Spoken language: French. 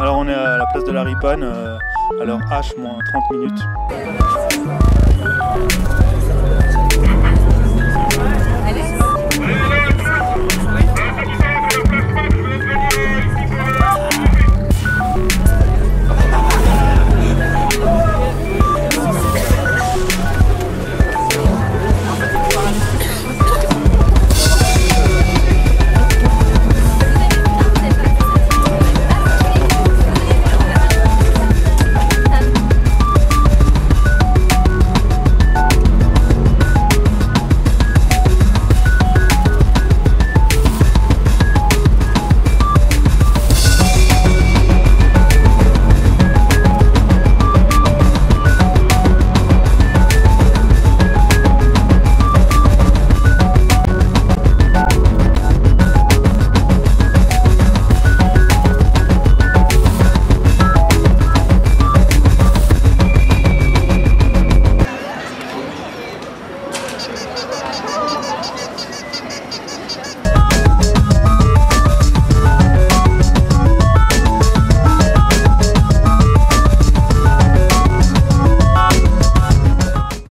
Alors on est à la place de la Riponne, alors H moins 30 minutes.